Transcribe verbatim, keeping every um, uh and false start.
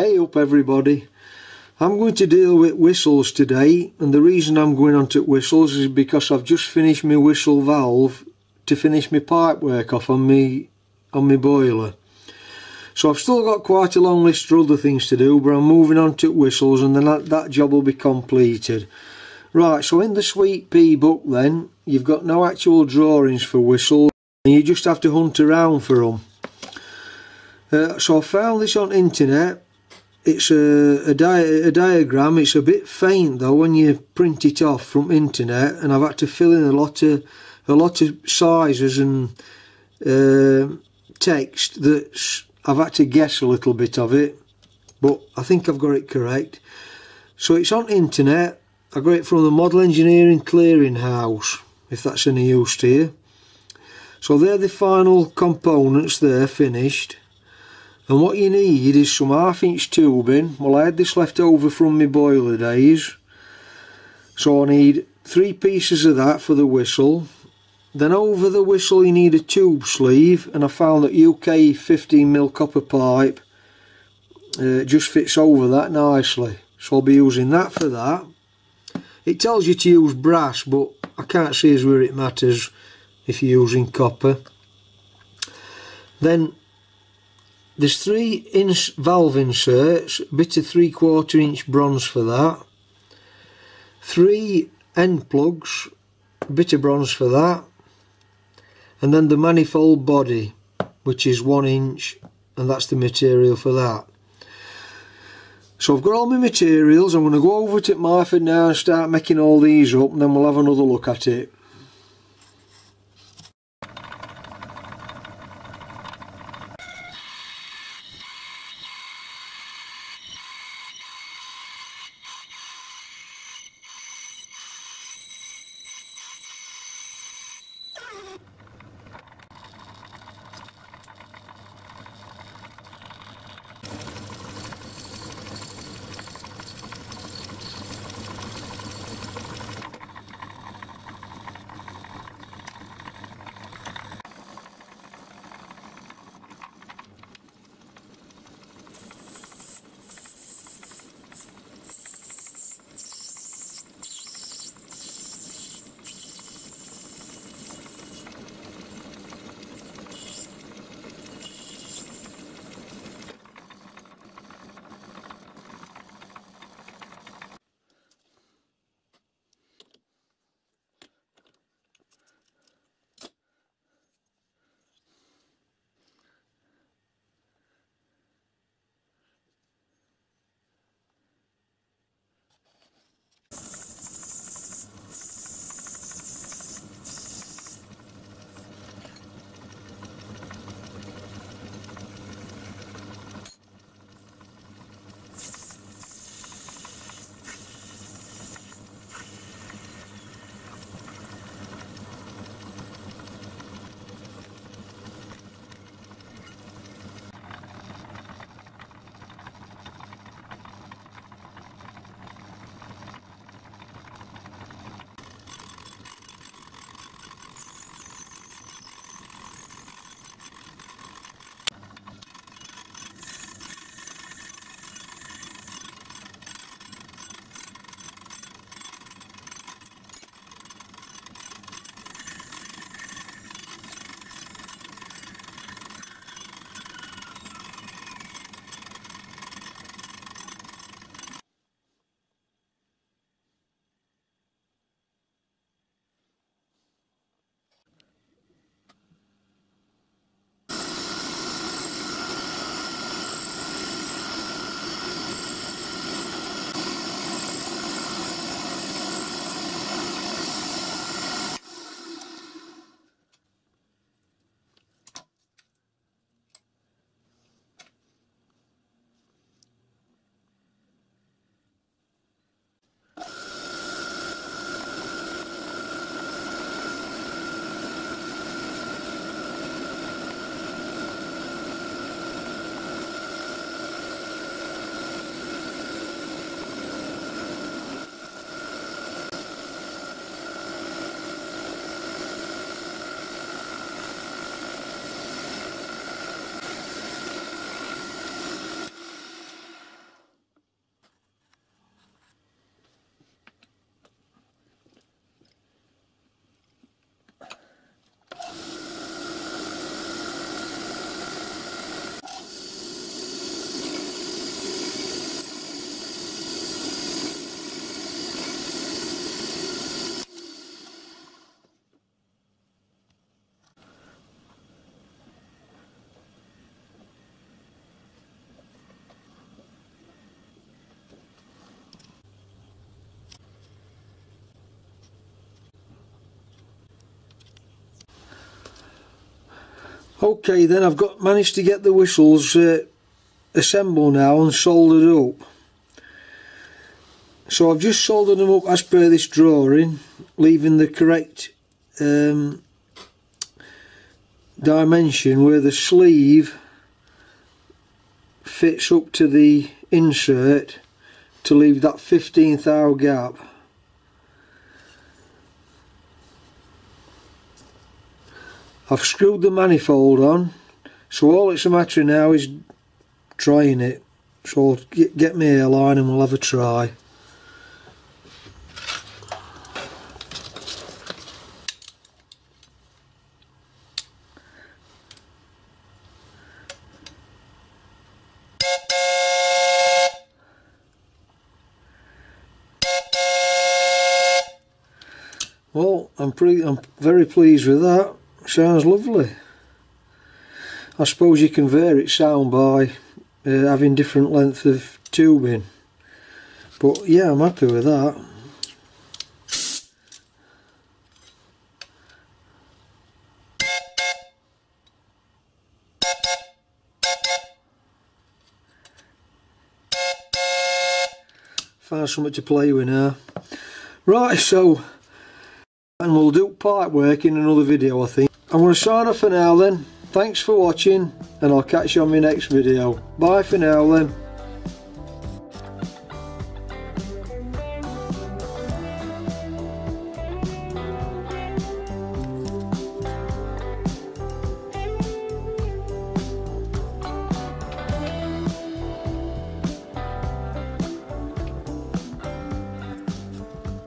Hey up everybody, I'm going to deal with whistles today, and the reason I'm going on to whistles is because I've just finished my whistle valve to finish my pipe work off on me on my boiler. So I've still got quite a long list of other things to do, but I'm moving on to whistles and then that, that job will be completed. Right, so in the Sweet Pea book then, you've got no actual drawings for whistles and you just have to hunt around for them. Uh, so I found this on internet. It's a, a, di a diagram. It's a bit faint though when you print it off from internet, and I've had to fill in a lot of a lot of sizes and uh, text that I've had to guess a little bit of it, but I think I've got it correct. So it's on internet. I got it from the Model Engineering Clearing House, if that's any use to you. So they're the final components there, finished. And what you need is some half inch tubing. Well, I had this left over from my boiler days. So I need three pieces of that for the whistle. Then over the whistle you need a tube sleeve, and I found that U K fifteen mil copper pipe uh, just fits over that nicely. So I'll be using that for that. It tells you to use brass, but I can't see as where it matters if you're using copper. Then there's three inch valve inserts, a bit of three quarter inch bronze for that. Three end plugs, a bit of bronze for that. And then the manifold body, which is one inch, and that's the material for that. So I've got all my materials. I'm going to go over to Myford now and start making all these up, and then we'll have another look at it. Okay then, I've got managed to get the whistles uh, assembled now and soldered up. So I've just soldered them up as per this drawing, leaving the correct um, dimension where the sleeve fits up to the insert to leave that fifteenth hour gap. I've screwed the manifold on, so all it's a matter now is trying it. So I'll get my airline and we'll have a try. Well, I'm pretty, I'm very pleased with that. Sounds lovely. I suppose you can vary its sound by uh, having different length of tubing, but yeah, I'm happy with that. Find something to play with now. Right, so, and we'll do pipe work in another video, I think. I'm going to sign off for now then. Thanks for watching, and I'll catch you on my next video. Bye for now then.